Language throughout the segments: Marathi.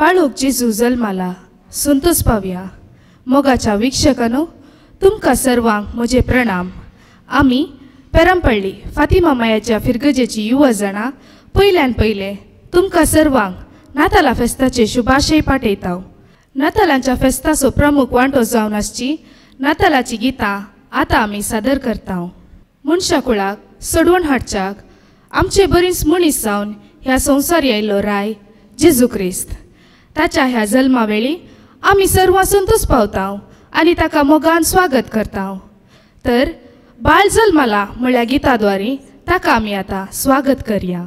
पाळोगची झुजल माला सुंतूच पावया. मोगाच्या विक्षकानो तुमकां सर्वांक म्हजे प्रणाम. आमी पेरामपळ्ळी फातिमा मायाच्या फिरगजेची युवा जाणां पयल्यान पयले तुमकां सर्वांक नाताला फेस्ताचे शुभाशय पाठयतां. नातालांच्या फेस्ताचो प्रमुख वांटो जावन आसची नातालाची गीतां आतां आमी सादर करतां. मनशां कुळाक सडवून हाडच्याक आमचे बरीच मनीस जावन ह्या संवसार आयिल्लो राय जेजू क्रिस्त ताच्या ह्या जल्मा वेळी आमी सर्वां संतोष पावतां आनी ताका मोगान स्वागत करतां. तर बाळ जल्माला म्हळ्या गीता द्वारे ताका आमी आतां स्वागत करया.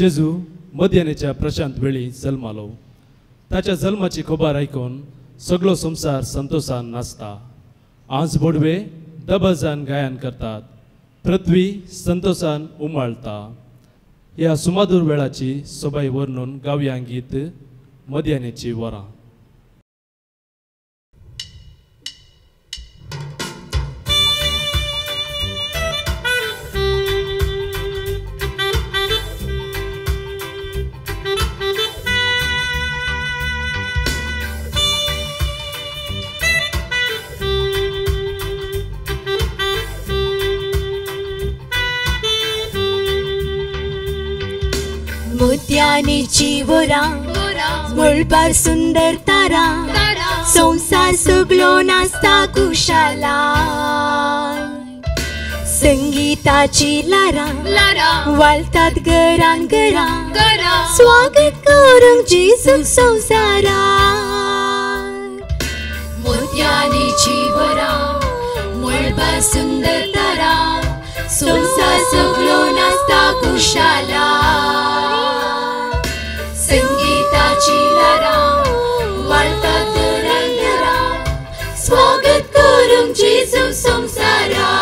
जेजू मध्यानेच्या प्रशांत वेळी जल्मालो. ताच्या जल्माची खबर आयकून सगळो संसार संतोषान नाचता. आज बोडवे दबाजान गायन करतात. पृथ्वी संतोषान उमाळता. ह्या सुमादूर वेळाची सोबाई वर्णून गावया गीत मध्यानेची वरां. मोत्यानेची वरां मुळबार सुंदर तारा संसार सगळो नाचता खुशाला. संगीताची लारां वालतात घरां घरां स्वागत करूंक जेजूक संवसारा. मोत्यानेची वरां मुळबार सुंदर तारा संसार सगळो नाचता खुशाला. संगीताची लारां वाळतात घरां घरां स्वागत करूंक जेजू संवसारा.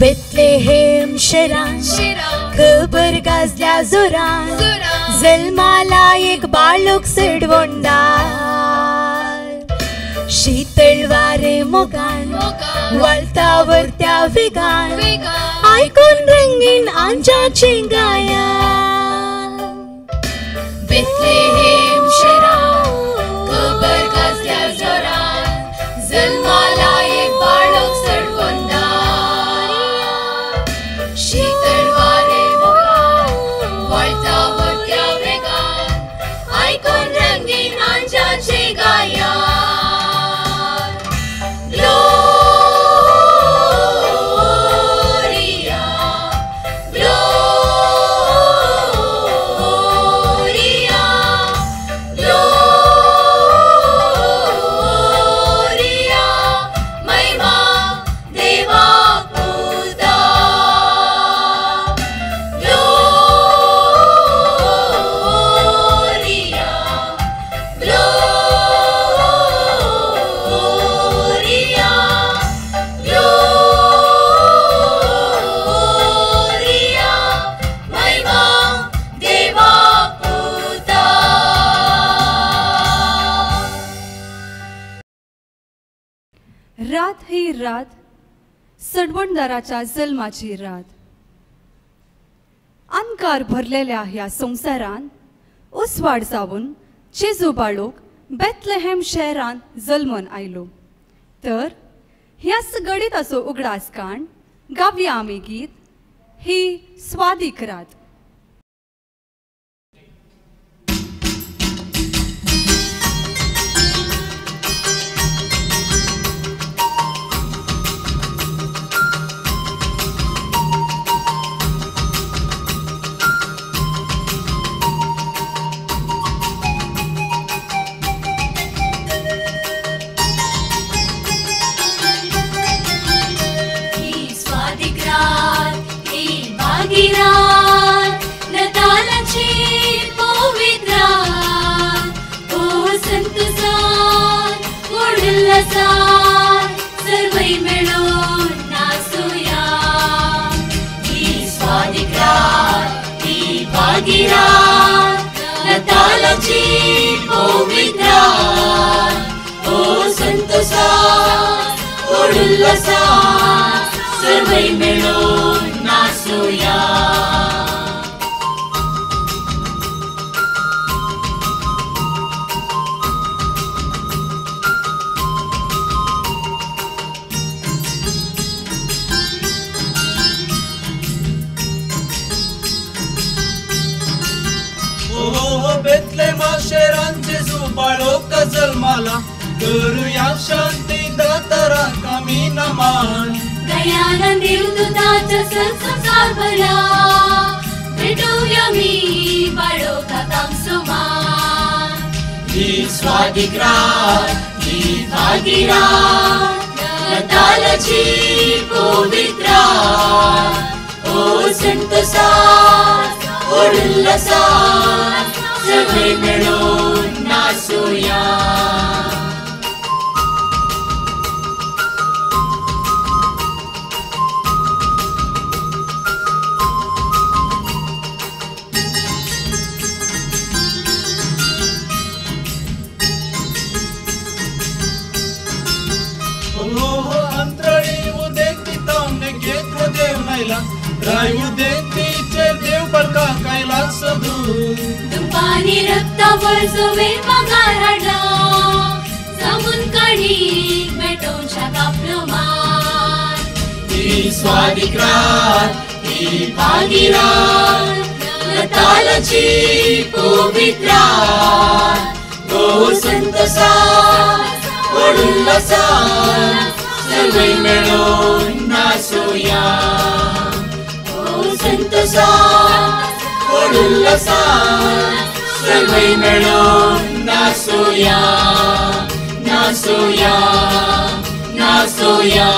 बेथलेहेम शेरान खबर गाजल्या जोरान जल्माला एक बाळूक सिडवोंडार शीतळ वारे मोगान वळता वरत्या वेगान आयकून रंगीन आंजाची गायन बेथलेहेम शेरान खबर गाजल्या जोरान जल्माला एक बाळूक सिडवोंडार रात ही रात सडवणदाराच्या जल्माची रात अंकार भरलेल्या ह्या संसारान उसवाड जावन जेजू बाळूक बेथलेहेम शहरान जल्मन आयलो तर ह्या सगळीत असो उगडास काण गावया आम्ही गीत ही स्वादीक रात नतालाची पवित्रा ओ संतोषा ओडुल्लासा सर्वै मिळून नाचूया करूया शांति दातारा कमी न मान दयाना देवदूताचा संसार भला भेटूया मी बाळूका तामसुमान ही स्वादिक रात ही भागी रात नातालाची पवित्र रात ओ संतोषा उल्लासा सगळे मिळून नाचूया देव बड़का कैलास तुपानी रक्ता वर्जवे पगार हाडला जमून काढी बेटोंच्या कापलो मान ही स्वादिक रात ही भागी रात नातालाची पवित्र रात ओ संतोषा उल्लासा सर्वे मिळून नाचूया संतोषा उल्लासा सर्वे मिळून नाचूया नाचूया नाचूया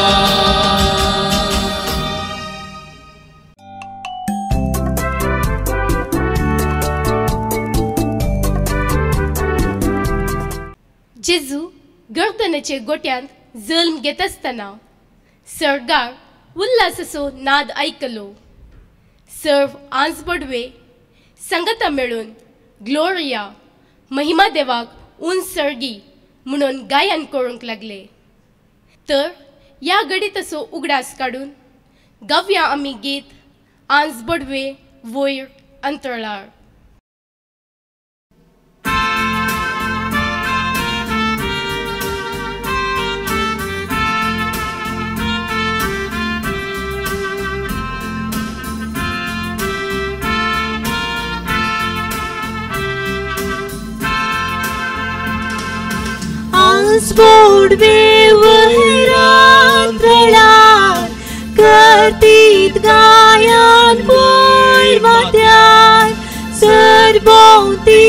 जेजू गर्दनेचे गोट्यांत जल्म घेत आसतना सरगाळ उल्लाससो नाद ऐकलो, सर्व आंस बडवे संगता मेळून ग्लोरिया महिमा देवाक उंसर्गी म्हणून गायन करूंक लागले। तर या घडीतसो उगडास काडून गावया आमी गीत आंस बडवे वयर अंतराळ। आंसबोड वेवरांतळार करतीत गायन वोय वाद्यान सरभोवती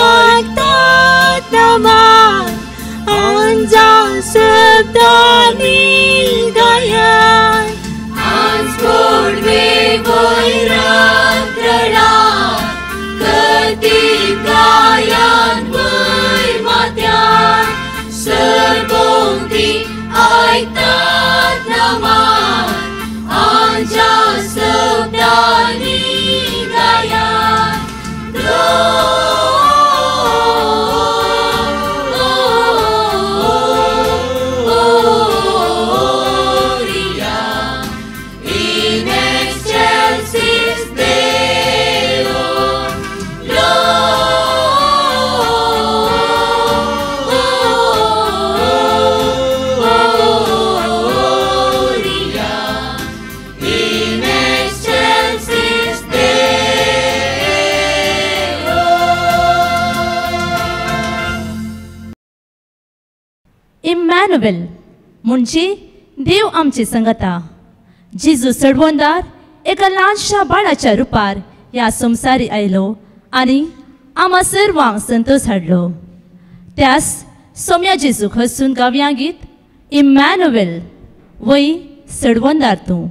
आयकतात नमान आंजा शब्दांनी गायन। आंसबोड वेवरांतळार करतीत गायन वोय वाद्यान Serbongti aitat naman Anja sebdani gaya Gloria in excelsis Deo Gloria Emmanuel म्हणजे देव आमचे संगता। जेजू सडवंदार एका ल्हानशा बाळाच्या रुपार ह्या संवसारी आयलो आनी आमा सर्वांक संतोष हाडलो। त्यास सोम्या जेजूक हसून गावया गीत इम्मॅन्युएल वय सडवंदार तूं।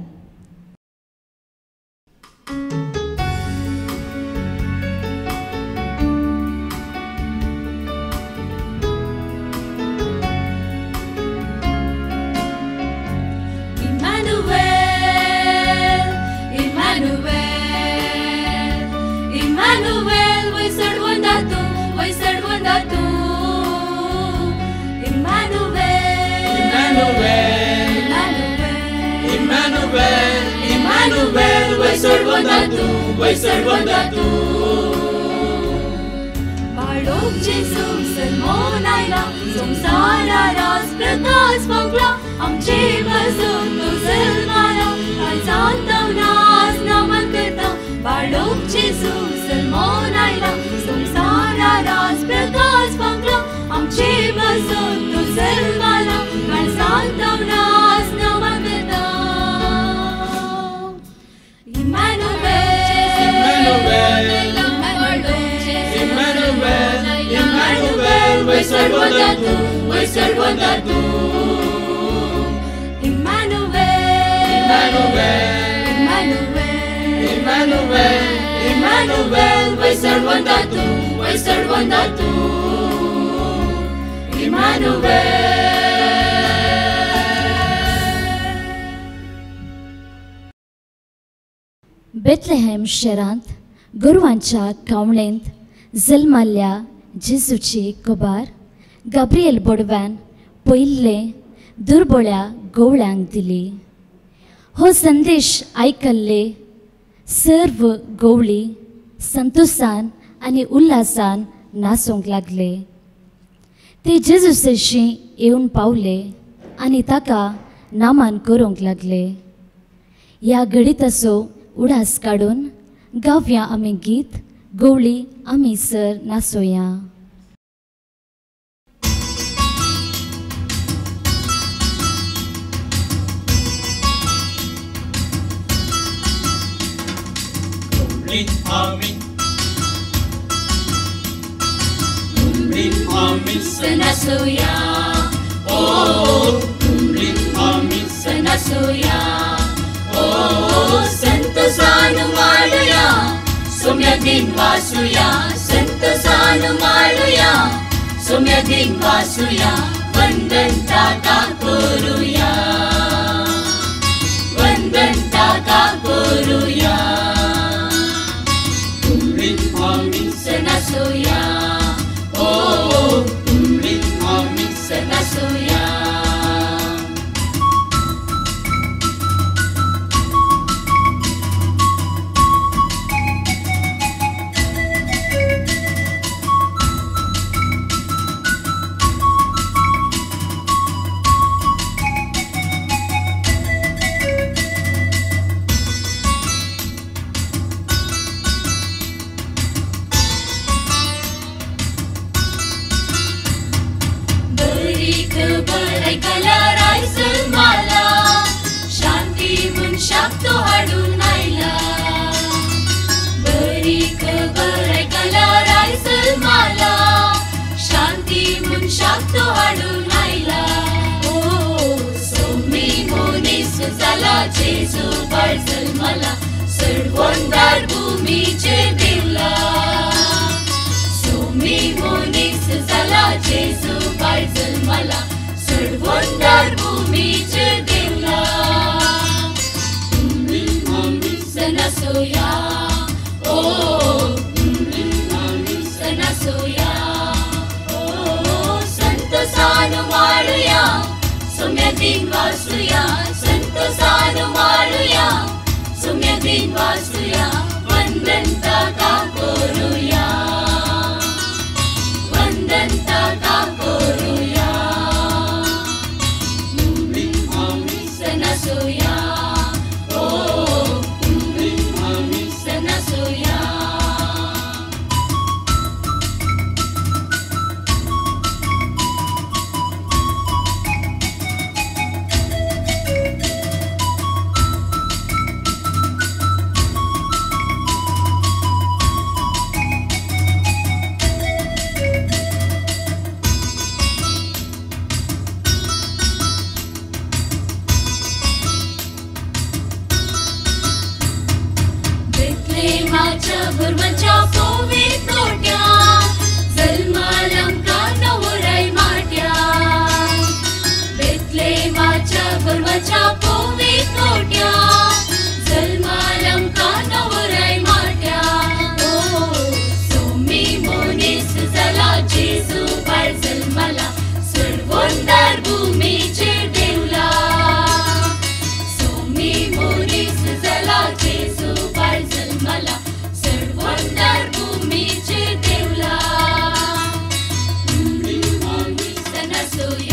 बेथलेहेम शहरांत गोरवांच्या कावळेंत जल्माल्ल्या जेजूची कबार गाब्रिएल बोडव्यान पयिल्ले दुर्बोळ्या गोवळ्यांक दिली। हो संदेश आयकल्ले सर्व गोवळी संतोषान आनी उल्हासान नाचूंक लागले। ते जेजूसशी येवन पावले आनी ताका नामान करूंक लागले। ह्या घडीतसो उडास काडून गावया आमी गीत गोवळी आमी सर नाचोया। आमी सनासोया ओ तुमरी आमी सनासोया ओ संतोषान माळुया सोम्या दिन वासुया संतोषान माळुया सोम्या दिन वासुया वंदन दाता करूया। Hallelujah.